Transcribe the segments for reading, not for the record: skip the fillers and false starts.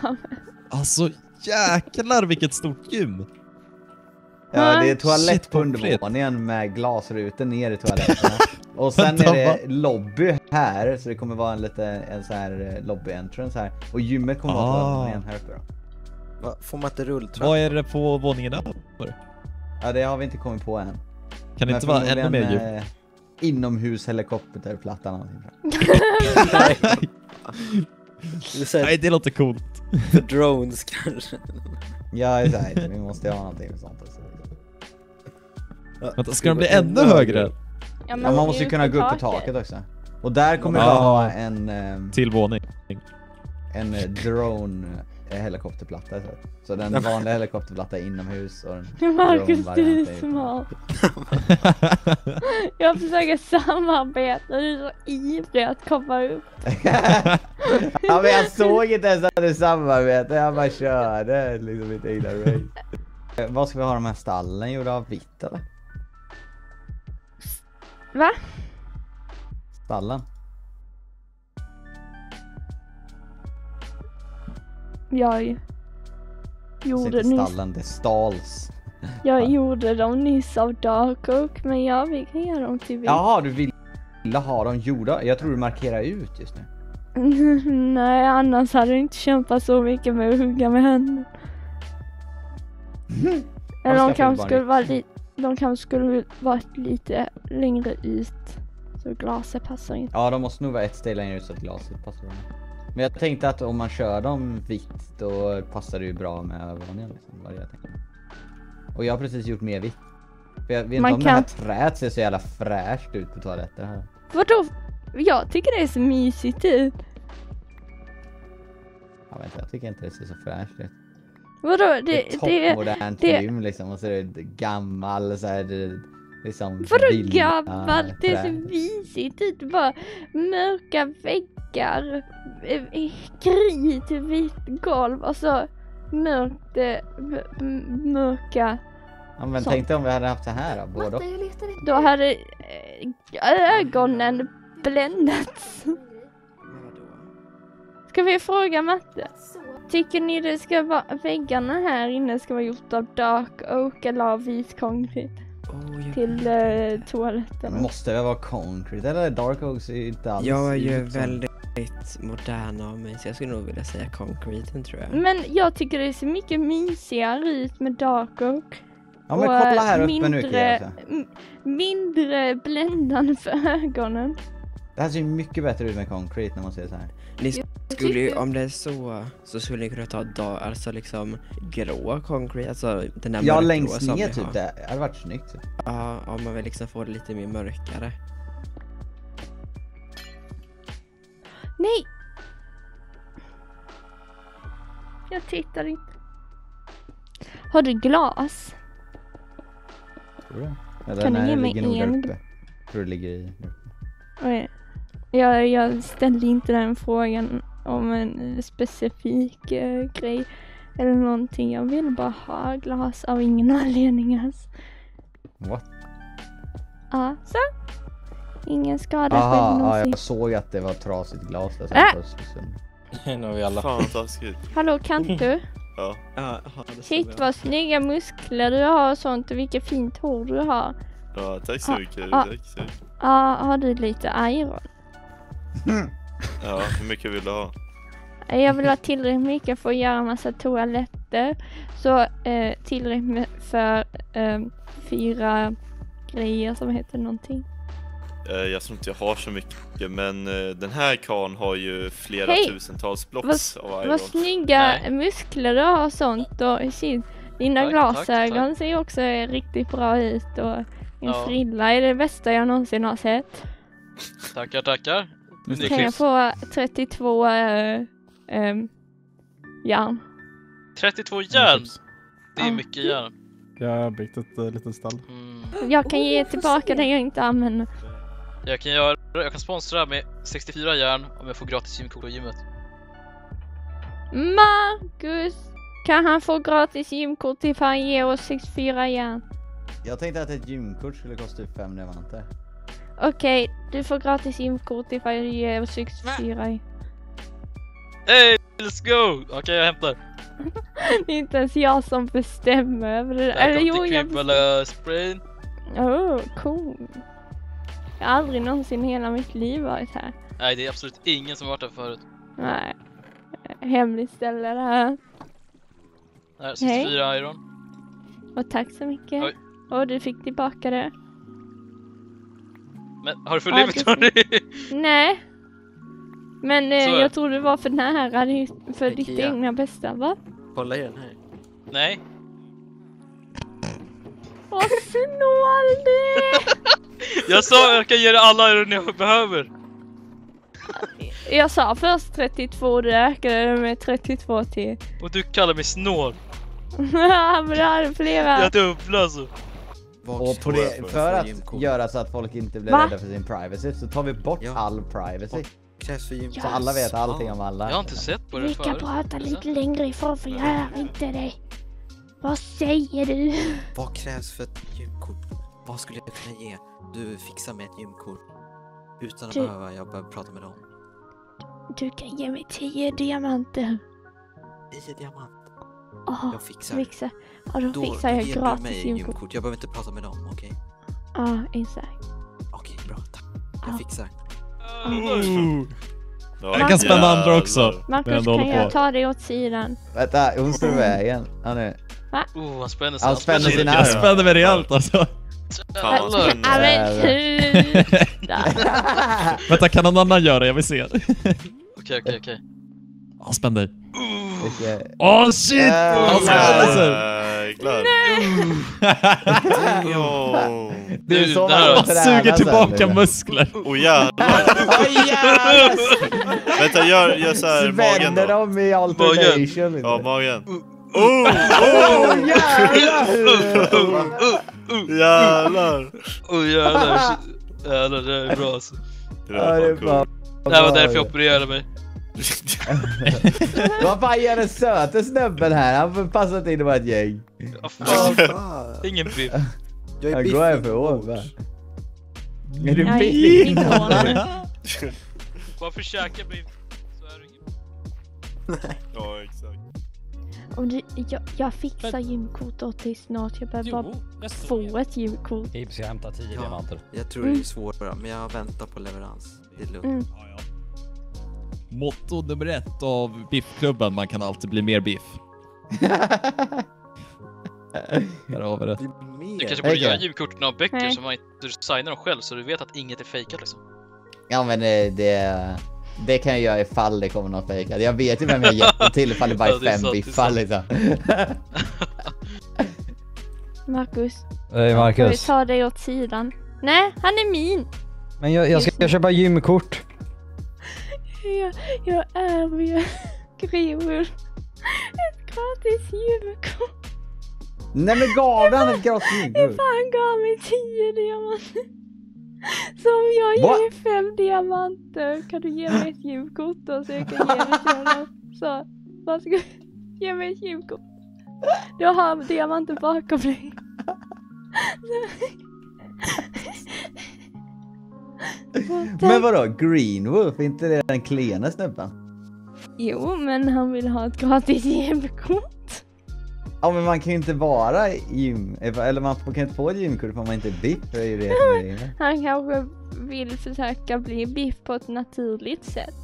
fan. Alltså jäklar vilket stort gym. Ja, det är toalett shit, på undervåningen med glasrutor ner i toaletten. Och sen är det lobby här, så det kommer vara en liten så här lobby entrance här. Och gymmet kommer vara på våningen här uppe då. Va, får man inte rulltrapp? Vad är det på våningen där? Ja, det har vi inte kommit på än. Kan det inte vara ännu mer djup? Inomhus helikopterplattan. Nej, det låter coolt. Drones kanske. Ja, exakt. Vi måste ha någonting sånt. Vänta, ska den bli ännu högre? Ja, man måste ju kunna gå upp på taket också. Och där kommer det vara en till våning. En drone helikopterplatta. Så den vanliga helikopterplatta är inomhus. Och den Marcus, du är smart. Jag försöker samarbeta. Du är så ivrig att komma upp. Ja, men jag såg inte ens att du samarbetade. Jag bara körde liksom inte egna race. Vad ska vi ha de här stallen gjorda av vitt eller? Va? Stallen. Jag gjorde nyss... Stallen, det stals. Jag gjorde dem nyss av Dark Oak, men jag vill ge dem till vitt. Jaha, du ville ha dem gjorda. Jag tror du markerar ut just nu. Nej, annars hade jag inte kämpat så mycket med att hugga med henne. Eller de kanske skulle vara lite... De kanske skulle varit lite längre ut. Så glaset passar inte. Ja, de måste nog vara ett steg längre ut så att glaset passar in. Men jag tänkte att om man kör dem vitt då passar det ju bra med övervåningen liksom, vad jag tänkte. Och jag har precis gjort mer vitt. För jag vet inte om det här träet ser så jävla fräscht ut på toaletten här. Vadå? Jag tycker det ser mysigt ut. Ja, vänta, jag tycker inte det ser så fräscht ut. Vadå? Det är toppmodernt gym liksom, och så är det gammal så här det, liksom. Vadå gammalt? Det är så mysigt ut, bara mörka väggar, gryt, vitt golv och så mörkt, mörka. Ja, men tänkte om vi hade haft det här då, både. Då hade ögonen bländats. Ska vi fråga Matte? Tycker ni det ska vara, väggarna här inne ska vara gjort av Dark Oak eller av vit konkret till toaletten? Måste det vara konkret eller Dark Oak ser ju inte alls. Jag är ju väldigt modern av mig så jag skulle nog vilja säga konkreten tror jag. Men jag tycker det ser mycket mysigare ut med Dark Oak. Ja, men kolla här uppe nu Kira. Mindre bländande för ögonen. Det här ser mycket bättre ut med konkret när man ser så här. Ni skulle ju, om det är så skulle ni kunna ta dag, alltså liksom grå konkret, alltså den där mörkgrå längst som ner typ det hade varit snyggt. Ja, om man vill liksom få det lite mer mörkare. Nej! Jag tittar inte. Har du glas? Kan du ge mig en? Tror du ligger i? Okej. Jag ställde inte den frågan om en specifik grej eller någonting. Jag vill bara ha glas av ingen anledning alltså. What? Ja, så. Ingen skada. Aha, jag såg att det var trasigt glas. Fantastiskt. Hallå, kan du? Ja. Shit, vad snygga muskler du har och sånt och vilket fint hår du har. Ja, tack så mycket. Ja, har du lite iron? Ja, hur mycket vill du ha? Jag vill ha tillräckligt mycket för att göra en massa toaletter. Så tillräckligt för 4 grejer som heter någonting. Jag tror inte jag har så mycket, men den här kan har ju flera tusentals blocks av iron. Vad snygga muskler du har och sånt. Och shit, dina glasögon ser ju också riktigt bra ut. Och en frilla är det bästa jag någonsin har sett. Tackar. Nu kan jag få 32 järn. 32 järn? Det är mycket järn. Jag har byggt ett litet stall. Jag kan ge tillbaka den jag inte använder. Jag kan sponsra med 64 järn om jag får gratis gymkort på gymmet. Marcus! Kan han få gratis gymkort till han ger oss 64 järn? Jag tänkte att ett gymkort skulle kosta typ 5 diamanter. Okej, du får gratis gymkort ifall du ger 64. Hej! Let's go! Okej, jag hämtar. Det är inte ens jag som bestämmer över det. Eller jo, jag bestämmer. SpreyN. Oh, cool. Jag har aldrig någonsin hela mitt liv varit här. Nej, det är absolut ingen som har varit här förut. Nej. Hemligt ställe det här. Här, 64 hey. Iron. Och tack så mycket. Oj. Och du fick tillbaka det. Men har du full inventory? Nej. Men jag tror du var för nära för ditt egna bästa, va? Kolla igen här. Nej. Åh, snål det! Jag sa jag kan ge dig alla iron jag behöver. Jag sa först 32 och du ökade det med 32 till. Och du kallar mig snål. Ja, men det hade flera. Jag dubblar alltså. Och på det, för att göra så att folk inte blir rädda för sin privacy så tar vi bort all privacy. Så alla vet allting om alla. Jag har inte sett på det förut. Vi kan prata lite längre ifrån för jag hör inte dig. Vad säger du? Vad krävs för ett gymkort? Vad skulle jag kunna ge? Du fixar med ett gymkort. Utan att behöva, jag behöver prata med dem. Du kan ge mig 10 diamanter. 10 diamanter? Oh, jag fixar. Och då fixar jag gratis gymkort. Jag behöver inte prata med dem, okej? Ja, exakt. Okej, bra. Tack. Jag fixar. Jag kan spänna andra också. Marcus, kan jag ta dig åt sidan? Vänta, hon står i vägen. Va? Oh, han spänner sig. Jag spänner mig rejält alltså. Vänta, kan någon annan göra det? Jag vill se. Okej. Han spänner dig. Åh shit! Han spänner sig. Nej! Det är så han suger tillbaka muskler. Åh jävlar. Vänta, gör såhär magen då. Svänder dem i alternation. Ja, magen. Jävlar! Åh jävlar! Jävlar, det är bra alltså. Det här var därför jag opererade mig. Vad fan gör den söta snubben här? Han passar inte in i vårt gäng. Ingen biff. Jag går här för år, va? Är du biff? Varför käkar biff? Så är du ingen biff. Ja, exakt. Jag fixar gymkort åt dig snart. Jag behöver bara få ett gymkort. HiBz, jag hämtar 10 diamanter. Jag tror det är svårt bara, men jag väntar på leverans. Det är lugnt. Ja. Motto nummer 1 av biffklubben. Man kan alltid bli mer biff. Där har vi det. Du kanske borde göra gymkorten av böcker som man inte designar dem själv. Så du vet att inget är fejkat liksom. Ja, men det kan jag göra ifall det kommer någon fejkad. Jag vet ju vem jag gett till ifall det bara är 5 biffar liksom. Marcus. Får vi ta dig åt sidan? Nej, han är min. Men jag ska köpa gymkort. Jag erbjuder Greenwolf ett gratis gymkort. Nej, men gav han ett gratis gymkort? Ifall gav mig 10 diamanter. Så om jag ger 5 diamanter kan du ge mig ett gymkort då, så jag kan ge dig till. Så, varsågod, ge mig ett gymkort. Du har diamanter bakom dig. Men vadå, Greenwolf, inte det den klena snubben? Jo, men han vill ha ett gratis gymkort. Ja, men man kan ju inte vara gym. Eller man kan inte få gymkort om man inte är biff. Han kanske vill försöka bli biff på ett naturligt sätt.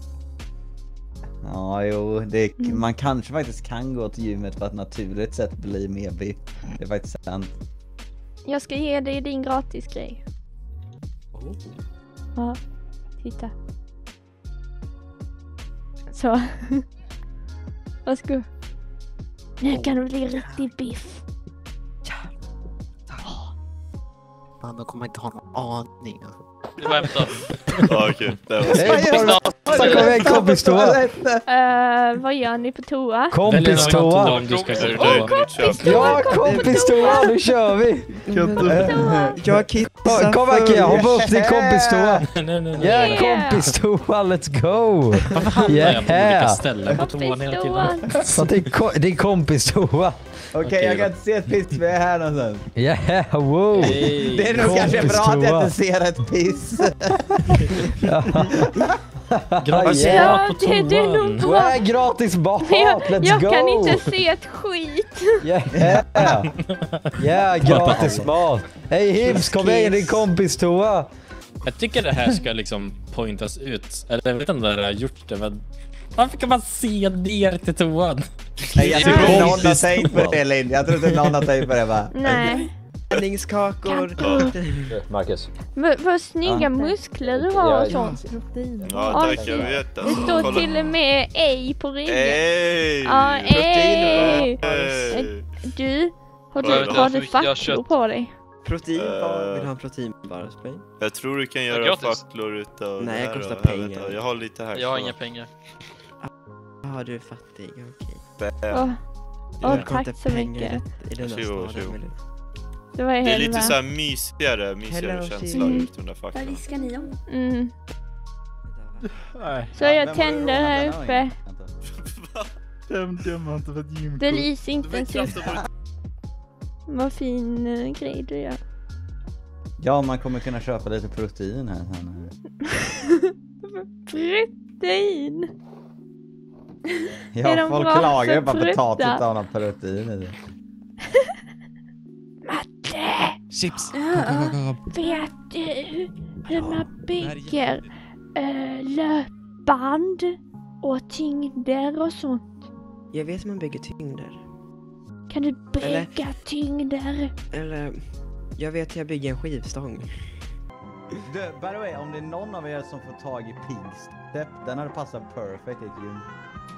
Ja, jo. Man kanske faktiskt kan gå till gymmet för att naturligt sätt bli mer biff. Det är faktiskt sant. Jag ska ge dig din gratis grej. Ja, titta. Så. Varsågod. Nu kan du bli riktigt biff. Man, de kommer inte ha någon aning. Det var hämtat. Ja, okej. Sen kommer en kompistoa. Vad gör ni på toa? Kompistoa. Ja, kompistoa. Nu kör vi. Jag kissar. Kom här, Kia. Hoppa upp till kompistoa. Ja, kompistoa. Let's go. Varför hamnar jag på olika ställen på toan hela tiden? Det är kompistoa. Okej, jag kan inte se ett piss med här någonstans. Yeah, wow. Det är nog kanske bra att jag inte ser ett piss. Gratis mat på toan. Det är lugnt. Nej, gratis mat. Let's go. Jag kan inte se ett skit. Ja, gratis mat. Hej Hibs, kom igen din kompis toa. Jag tycker det här ska liksom pointas ut. Eller jag vet inte vad det har gjort det, men... Varför kan man se ner till toan? Nej, jag tror inte någon har tänkt på det, Lind. Jag tror inte någon har tänkt på det, va? Nej. Älningskakor. Marcus. Vad snygga muskler du har och sånt. Ja, tack, jag vet. Det står till och med ej på ryggen. Ej! Ja, ej! Du, har du facklor på dig? Proteinbar, vill ha en proteinbar? Jag tror du kan göra facklor utav... Nej, jag kostar pengar. Jag har lite här. Jag har inga pengar. Ja, du är fattig, okej. Åh, tack så mycket. Det var det är lite så här mysigare känsla ut under facklorna. Vad viskar ni om? Mm. Så jag tänder här uppe. Det lyser inte ens ut. Vad fin grej du gör. Ja, man kommer kunna köpa lite protein här. Protein? Ja, är folk klagar ju bara potatis utan någon protein i det. Matte! Chips! Vet du hur man bygger löpband och tyngder och sånt? Jag vet hur man bygger tyngder. Kan du bygga tyngder? Eller, jag vet att jag bygger en skivstång. By the way, om det är någon av er som får tag i pigstep, den hade passat perfekt i ett gym.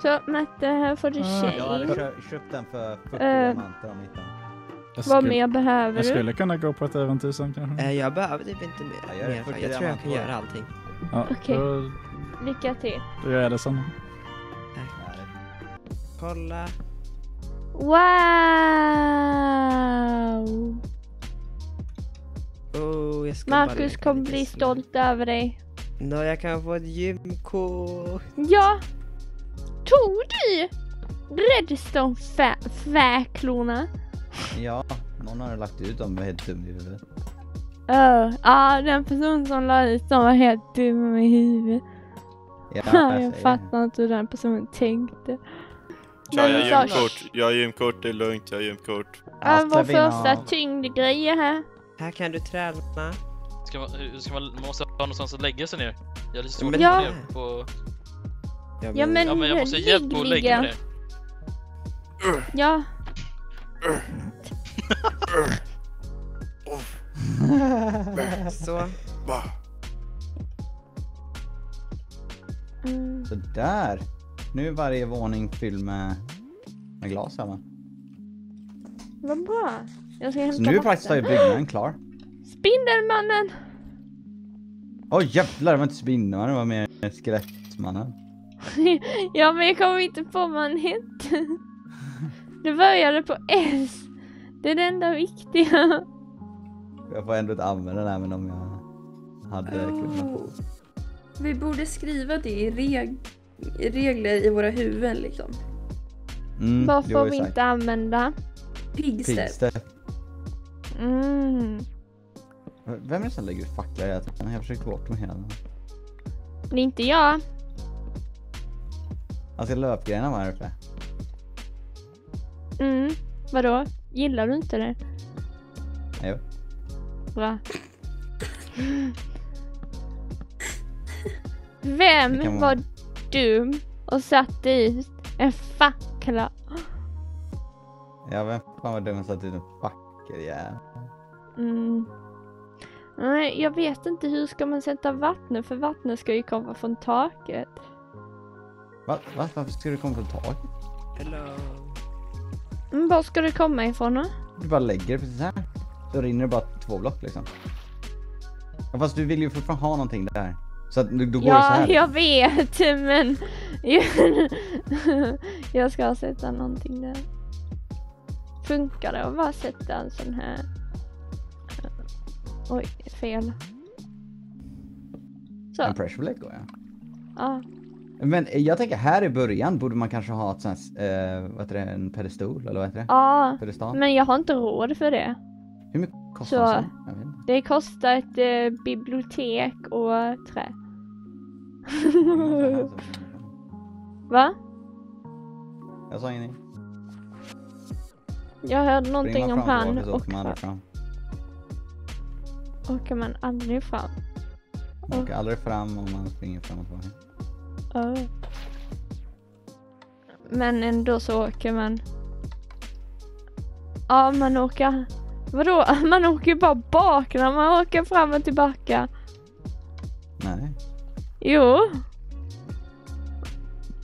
Så Matte, här får du tjej. Jag hade köpt den för 40 diamanter om hittan. Vad mer behöver du? Jag skulle kunna gå på ett äventyr sen kanske. Jag behöver typ inte mer. Jag tror jag kan göra allting. Ja, okej, lycka till. Då gör jag det sen. Kolla. Wow! Oh, Marcus kommer bli stolt över dig. Nå, jag kan få ett gymkort. Ja! Tog du Redstone-fäklorna? Ja, någon har lagt ut dem med helt dum i huvudet. Ja, den person som la ut dem var helt dum i huvudet. Ja, jag fattar inte hur den personen tänkte. Jag har gymkort, det är lugnt, jag har gymkort. Vår första tyngdgrejer här. Här kan du träna. Ska man måste ha någonstans att lägga sig ner? Jag har lite ner på... Ja men jag måste hjälp på att lägga mig ner. Ja. Så. Så där. Nu är varje våning fylld med glas här, va? Vad bra. Jag ska hämta. Så nu är faktiskt byggnaden klar. Spindelmannen! Åh jävlar, det var inte Spindelmannen, det var mer Skräckmannen. Ja, men jag kommer inte på vad han hette. Det började på S. Det är det enda viktiga. Jag får ändå inte använda det här, men om jag hade kunnat på. Vi borde skriva det i regler i våra huvuden liksom. Vad får vi inte använda? Pigstep. Vem är det som lägger ut facklar? Jag försöker bort dem hela. Det är inte jag. Alltså löpgrejerna var här uppe. Vadå? Gillar du inte det? Jo. Bra. Vem var dum och satte ut en fackla? Ja, vem fan var dum och satte ut en fackla? Nej, jag vet inte, hur ska man sätta vattnet? För vattnet ska ju komma från taket. Va? Varför ska det komma från taket? Var ska det komma ifrån då? Du bara lägger det precis här. Så rinner det bara 2 block liksom. Ja, fast du vill ju fortfarande ha någonting där. Så att då går det så här. Jag vet, men jag ska sätta någonting där. Funkar det att bara sätta en sån här? Oj, fel. Så. En pressure plate går jag. Ja. Men jag tänker här i början borde man kanske ha ett sånt här, vad heter det, en pedestol eller vad heter det? Ja, men jag har inte råd för det. Hur mycket kostar det? Jag vet inte. Det kostar ett bibliotek och trä. Va? Jag sa ingenting. Jag hörde någonting om han och fram. Åker man aldrig fram? Man åker aldrig fram om man springer framåt varje. Ja. Men ändå så åker man. Ja, man åker. Vadå? Man åker ju bara bak när man åker fram och tillbaka. Nej. Jo.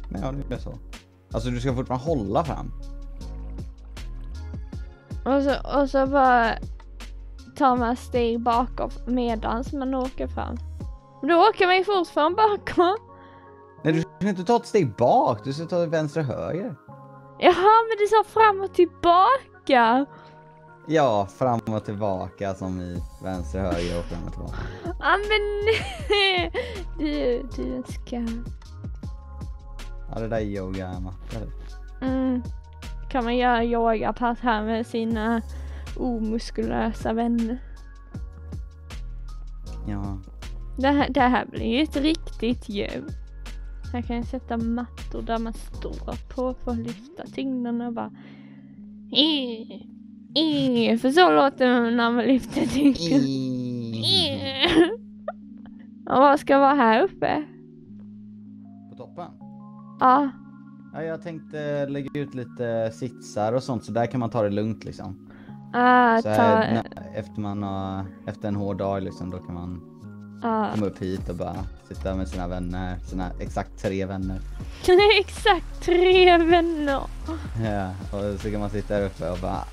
Nej, ja, det är så. Alltså du ska fortfarande hålla fram. Och så bara tar man steg bakom medan man åker fram. Men då åker man ju fortfarande bakom. Nej, du ska inte ta ett steg bak. Du ska ta vänster och höger. Jaha, men det sa fram och tillbaka. Ja, fram och tillbaka som i vänster och höger och fram och tillbaka. Ja, men nej. Du ska... Ja, det där är yoga-mattor. Mm. Kan man göra yogapass här med sina omuskulösa vänner? Ja. Det här blir ju ett riktigt djur. Här kan jag sätta mattor där man står på för att lyfta tyngden och bara... För så låter det när man lyfter tyngden. Och vad ska vara här uppe? På toppen? Ja. Ja, jag tänkte lägga ut lite sitsar och sånt, så där kan man ta det lugnt liksom. Så här, efter en hård dag liksom, då kan man komma upp hit och bara sitta med sina vänner, sina exakt 3 vänner. Exakt 3 vänner! Ja, och så kan man sitta där uppe och bara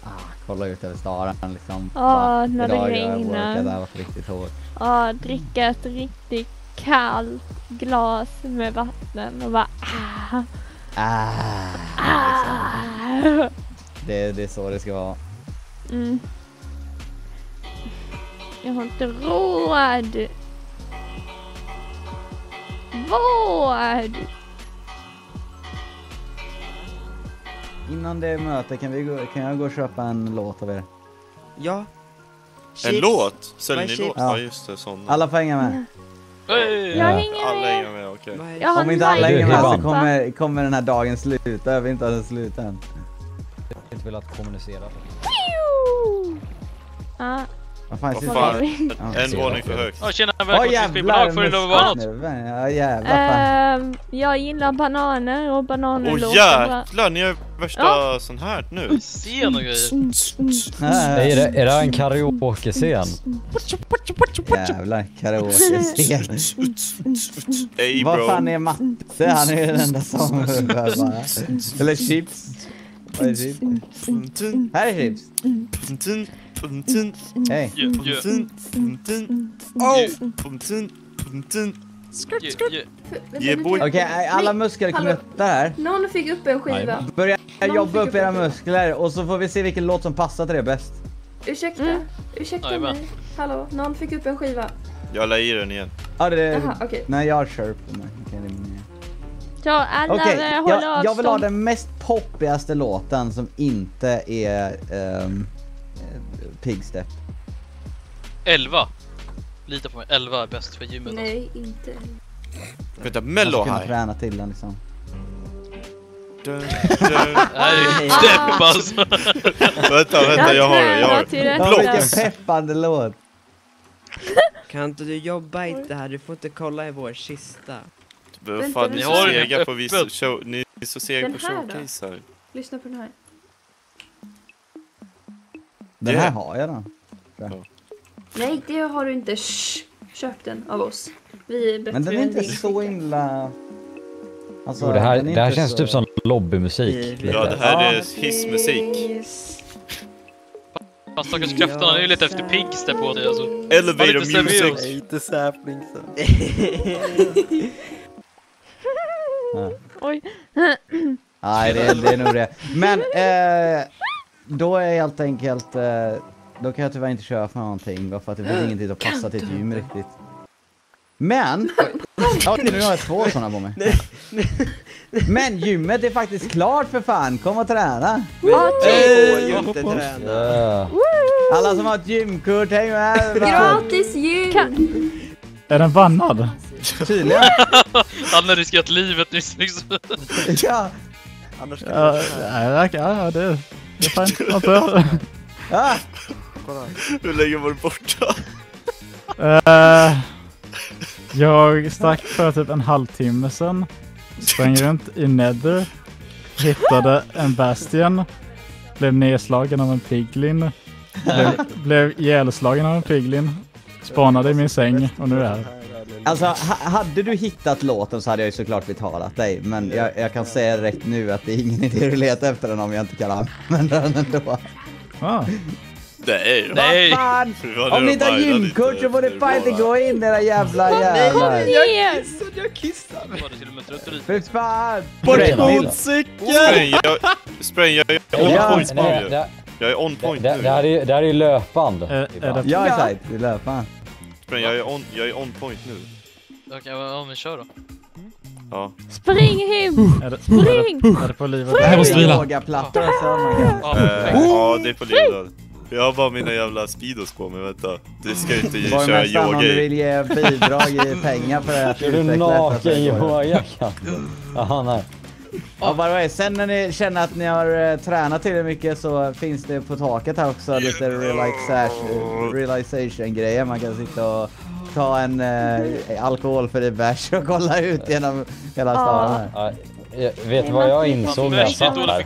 kolla ut över staden liksom. När det regnar. Det där var riktigt hårt. Dricka ett riktigt kallt glas med vatten och bara liksom. Det är så det ska vara. Mm. Jag har inte råd. Vård. Innan det mötet kan jag gå och köpa en låt av er? Ja. Chips. En låt? Säljer ni låt? Ja, just det. Sån. Alla får hänga med. Nej, alla hänger med, okej. Okay. Om inte alla hänger med så kommer den här dagen sluta. Jag vill inte ha slut än. Jag har inte velat kommunicera. Vad fan? En våning för högt. Tjena, välkommen till Spelbolag. Får du lov att vara något? Jag gillar bananer och bananer låter. Jävlar, ni är värsta sån här nu. Scen och grejer. Är det en karaoke-scen? Jävlar, karaoke-scen. Ey, bro. Vad fan är Matte? Han är den enda som behöver bara. Eller Chips. Vad är Chips? Här är Chips. Hey. Okej, alla muskler knötta här. Någon fick upp en skiva. Börja jobba upp era muskler. Och så får vi se vilken låt som passar till det bäst. Ursäkta mig. Hallå, någon fick upp en skiva. Jag la i den igen. Nej, jag körp. Jag vill ha den mest poppigaste låten som inte är... Pigstep. 11. Lita på mig, 11 är bäst för gymmet. Nej, inte. Vänta, Mello här. Jag ska träna till den liksom. Nej, pepp alltså. Vänta, jag har det. Vilken peppande låt. Kan inte du jobba inte här? Du får inte kolla i vår kista. Fan, ni har på show. Ni är så sega på showcase här. Lyssna på den här. Den här har jag då. Ja. Nej, det har du inte. Köpt den av oss. Vi är bättre. Men den är inte så himla... Alltså, jo, det här känns så... typ som lobbymusik. Ja, det här är hissmusik. Fast stackars kräftorna är lite efter pigster på det. Alltså. Elevator music. Lite säpning så. Oj. Nej, det är nog det. Men... Då är jag helt enkelt... Då kan jag tyvärr inte köra för någonting. Bara för att det blir ingenting att passa till ett gym riktigt. Men... nu har jag 2 sådana på mig. Men gymmet är faktiskt klart för fan. Kom och träna. Alla som har ett gymkort, häng med. Gratis gym! Är den vannad? Tydligen. Han har riskat livet nyss liksom. Ja. Annars kan ja, nej, ja, det är fint. Antar jag. Hur länge var du borta? Jag stack för typ en halvtimme sen. Sprang runt i Nether. Hittade en bastion. Blev nedslagen av en piglin. Blev ihjälslagen av en piglin. Spanade i min säng och nu är jag. Alltså, hade du hittat låten så hade jag ju såklart betalat dig. Men jag kan säga direkt nu att det är ingen idé att leta efter den om jag inte kan använda den ändå. Ah. Nej, nej. Vad fan? Om ni inte har gymkort så får ni fan inte gå in era jävla. Nej, jag kissar. Var det till och med trött och lite? För fan! Bort mot cykeln! Spräng, jag är on point nu. Jag är on point nu. Det här är ju löpande. Ja, exakt. Det är löpande. Spräng, jag är on point nu. Okej, men kör då. Ja. Spring hem! Spring! Är det på livet? Det här måste vila. Ja, det är på livet. Jag har bara mina jävla speedos på mig, vänta. Du ska ju inte köra yoga i. Om du vill ge bidrag i pengar för att utveckla. Kör du naken yoga? Jaha, nej. Ja, bara vad är. Sen när ni känner att ni har tränat tillräckligt mycket så finns det på taket här också lite realization-grejer. Man kan sitta och ta en alkoholfri bärs och kolla ut genom hela staden här. Ja. Vet du vad jag insåg när jag satt här?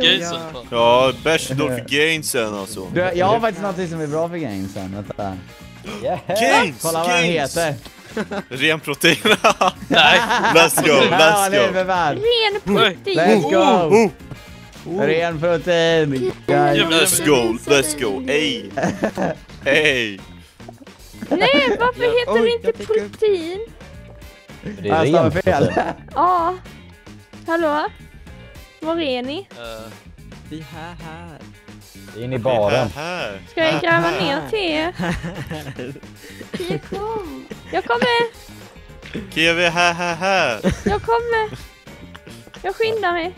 Ja, bärs är dålig för gainsen alltså. Jag har faktiskt något som är bra för gainsen, vänta. Yeah. Gains! Kolla vad han heter. Ren protein. Nej, let's go, let's go. Ren protein. Let's go. Ren protein. Let's go, let's go. Ey. Ey. Nej, varför heter det inte protein? Det är ren protein. Ja. Hallå? Var är ni? Vi är här. In i baren. Ska jag gräva ner te? Jag kommer. Kiwi här. Jag kommer. Jag skyndar mig.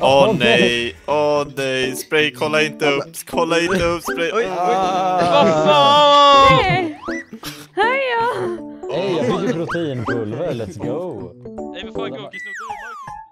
Åh nej, Spray, kolla inte upp, Spray. Oj, vad fan? Hej, jag fick ju proteinpulver, let's go.